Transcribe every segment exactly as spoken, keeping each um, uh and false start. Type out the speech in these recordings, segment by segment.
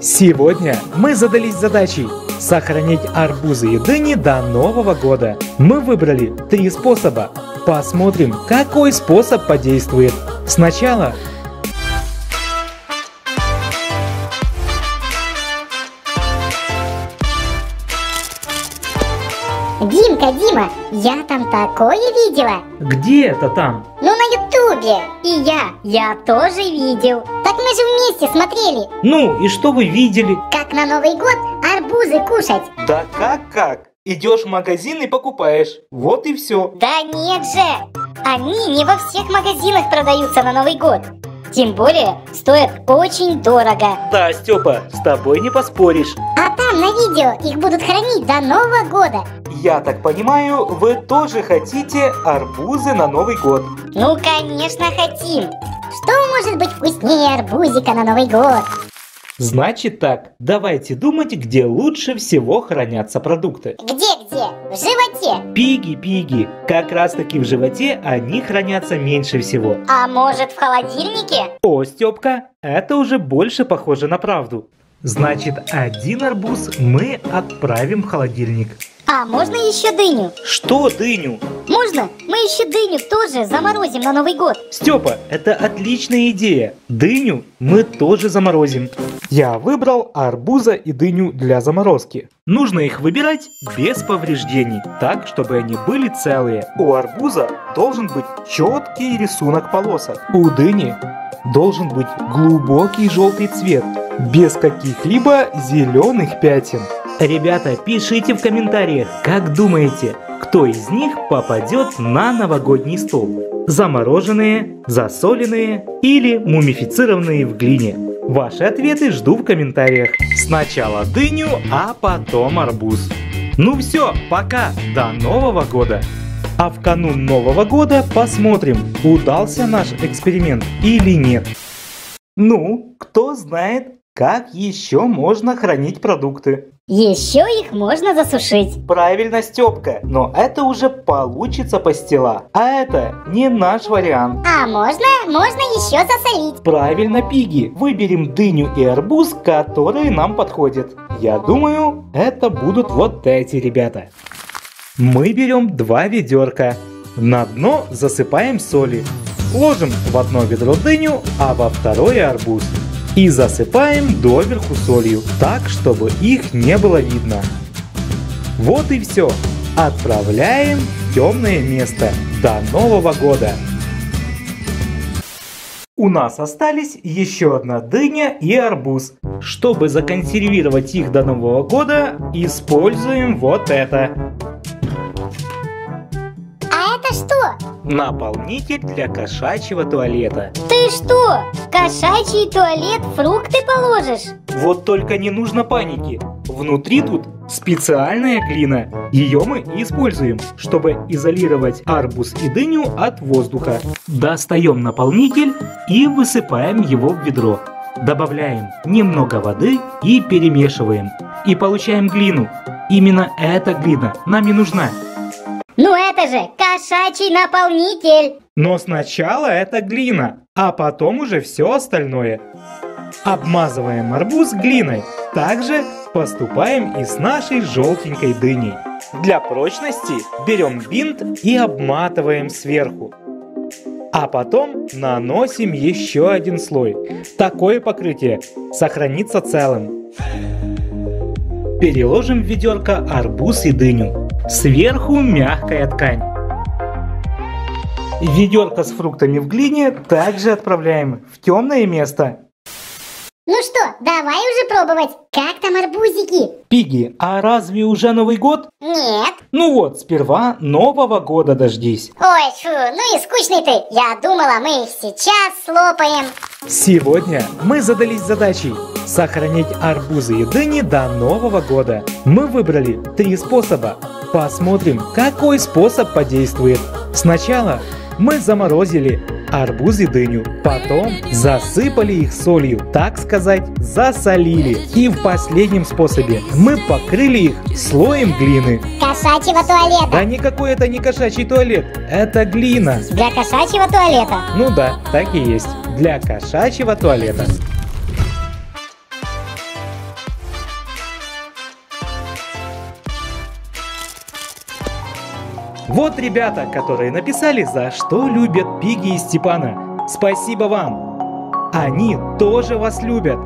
Сегодня мы задались задачей сохранить арбузы и дыни до Нового года. Мы выбрали три способа. Посмотрим, какой способ подействует. Сначала Димка, Дима, я там такое видела. Где это там? Ну на ютубе. И я, я тоже видел. Так мы же вместе смотрели. Ну и что вы видели? Как на Новый год арбузы кушать. Да как как? Идешь в магазин и покупаешь. Вот и все. Да нет же. Они не во всех магазинах продаются на Новый год. Тем более, стоят очень дорого. Да, Степа, с тобой не поспоришь. А там на видео их будут хранить до Нового года. Я так понимаю, вы тоже хотите арбузы на Новый год? Ну, конечно, хотим. Что может быть вкуснее арбузика на Новый год? Значит так, давайте думать, где лучше всего хранятся продукты. Где-где? В животе. Пиги-пиги. Как раз таки в животе они хранятся меньше всего. А может в холодильнике? О, Степка, это уже больше похоже на правду. Значит, один арбуз мы отправим в холодильник. А можно еще дыню? Что дыню? Можно? Мы еще дыню тоже заморозим на Новый год. Степа, это отличная идея. Дыню мы тоже заморозим. Я выбрал арбуза и дыню для заморозки. Нужно их выбирать без повреждений, так, чтобы они были целые. У арбуза должен быть четкий рисунок полосок. У дыни должен быть глубокий желтый цвет, без каких-либо зеленых пятен. Ребята, пишите в комментариях, как думаете, кто из них попадет на новогодний стол? Замороженные, засоленные или мумифицированные в глине? Ваши ответы жду в комментариях. Сначала дыню, а потом арбуз. Ну все, пока, до Нового года! А в канун Нового года посмотрим, удался наш эксперимент или нет. Ну, кто знает, как еще можно хранить продукты? Еще их можно засушить. Правильно, Степка, но это уже получится пастила, а это не наш вариант. А можно, можно еще засолить. Правильно, Пиги, выберем дыню и арбуз, которые нам подходят. Я думаю, это будут вот эти ребята. Мы берем два ведерка, на дно засыпаем соли, ложим в одно ведро дыню, а во второе арбуз. И засыпаем доверху солью, так, чтобы их не было видно. Вот и все. Отправляем в темное место до Нового года. У нас остались еще одна дыня и арбуз. Чтобы законсервировать их до Нового года, используем вот это. А это что? Наполнитель для кошачьего туалета. Ты что? В кошачий туалет фрукты положишь? Вот только не нужно паники. Внутри тут специальная глина. Ее мы используем, чтобы изолировать арбуз и дыню от воздуха. Достаем наполнитель и высыпаем его в ведро. Добавляем немного воды и перемешиваем. И получаем глину. Именно эта глина нам и нужна. Ну это же кошачий наполнитель! Но сначала это глина, а потом уже все остальное. Обмазываем арбуз глиной. Также поступаем и с нашей желтенькой дыней. Для прочности берем бинт и обматываем сверху. А потом наносим еще один слой. Такое покрытие сохранится целым. Переложим в ведерко арбуз и дыню. Сверху мягкая ткань. Ведерко с фруктами в глине также отправляем в темное место. Ну что, давай уже пробовать. Как там арбузики? Пиги, а разве уже Новый год? Нет. Ну вот, сперва Нового года дождись. Ой, фу, ну и скучный ты. Я думала, мы их сейчас слопаем. Сегодня мы задались задачей сохранить арбузы и дыни до Нового года. Мы выбрали три способа. Посмотрим, какой способ подействует. Сначала мы заморозили арбуз и дыню, потом засыпали их солью, так сказать, засолили. И в последнем способе мы покрыли их слоем глины. Кошачьего туалета. Да никакой это не кошачий туалет, это глина. Для кошачьего туалета. Ну да, так и есть. Для кошачьего туалета. Вот ребята, которые написали, за что любят Пиги и Степана. Спасибо вам! Они тоже вас любят.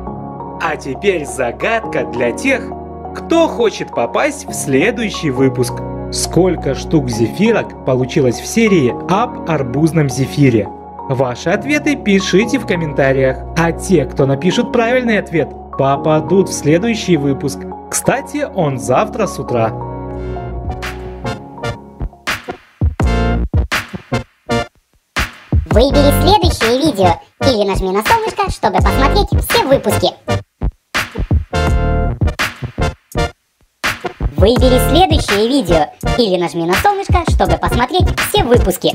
А теперь загадка для тех, кто хочет попасть в следующий выпуск. Сколько штук зефирок получилось в серии об арбузном зефире? Ваши ответы пишите в комментариях. А те, кто напишет правильный ответ, попадут в следующий выпуск. Кстати, он завтра с утра. Выбери следующее видео или нажми на солнышко, чтобы посмотреть все выпуски. Выбери следующее видео или нажми на солнышко, чтобы посмотреть все выпуски.